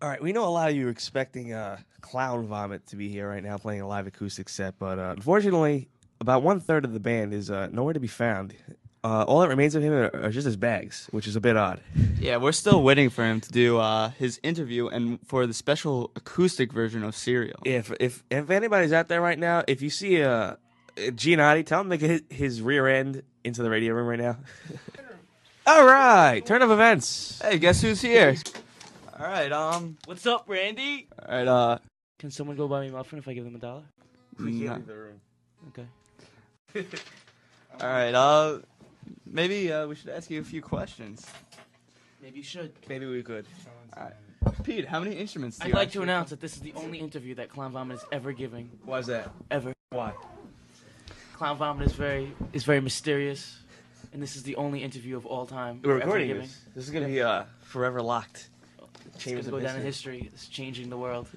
All right, we know a lot of you are expecting Clown Vomit to be here right now playing a live acoustic set, but unfortunately, about one-third of the band is nowhere to be found. All that remains of him are just his bags, which is a bit odd. Yeah, we're still waiting for him to do his interview and for the special acoustic version of Serial. If anybody's out there right now, if you see Giannotti, tell him to get his rear end into the radio room right now. All right, turn of events. Hey, guess who's here? All right, what's up, Randy? All right, can someone go buy me a muffin if I give them $1? We can't leave the room. Okay. All right, maybe we should ask you a few questions. Maybe you should. Maybe we could. All right. Pete, how many instruments do you have? I'd like to announce that this is the only interview that Clown Vomit is ever giving. Why is that? Ever. Why? Clown Vomit is very mysterious, and this is the only interview of all time. We're recording this. This is going to be forever locked. It's going to go down in history. It's changing the world.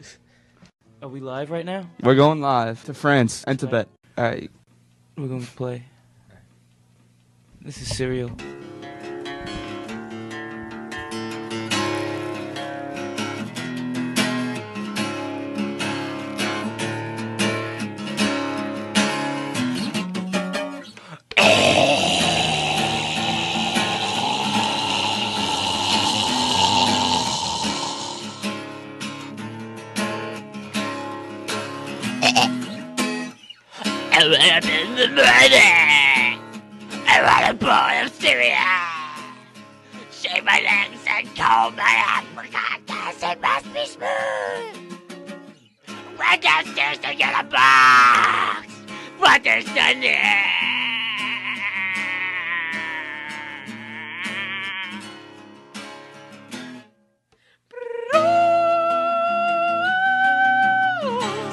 Are we live right now? We're going live to France and Tibet. All right. We're going to play. This is Serial. I want a bowl of cereal. Shave my legs and comb my apricot. It must be smooth. Went downstairs to get a box, but there's none there.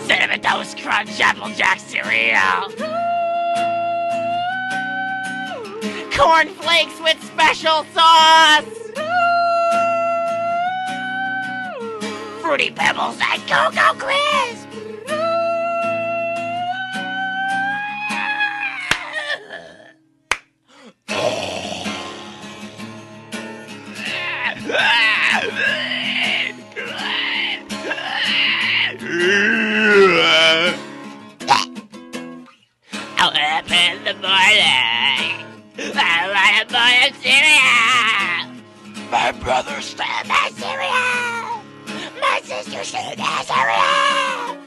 Cinnamon Toast Crunch Apple Jack cereal. Corn Flakes with special sauce! Fruity Pebbles and Coco Crisp! I'll up in the morning! I want a bowl of cereal! My brother stole my cereal! My sister stole my cereal!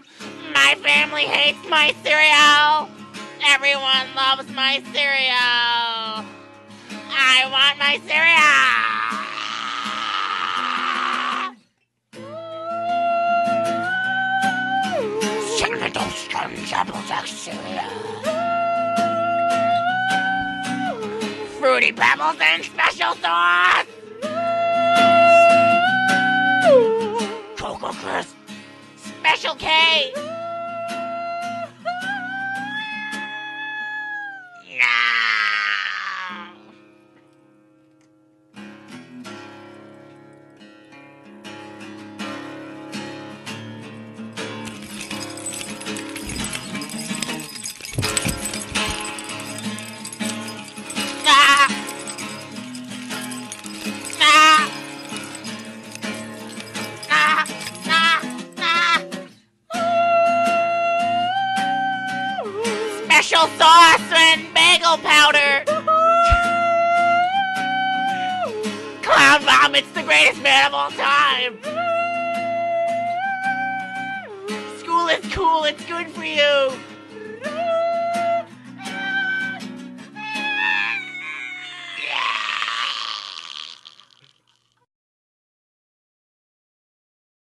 My family hates my cereal! Everyone loves my cereal! I want my cereal! Cinnamon Toast Crunch Apple Jack cereal! Fruity Pebbles and special sauce! Coco Crisp! Special K! Special sauce and bagel powder. Clown Vomit's the greatest man of all time. School is cool, it's good for you.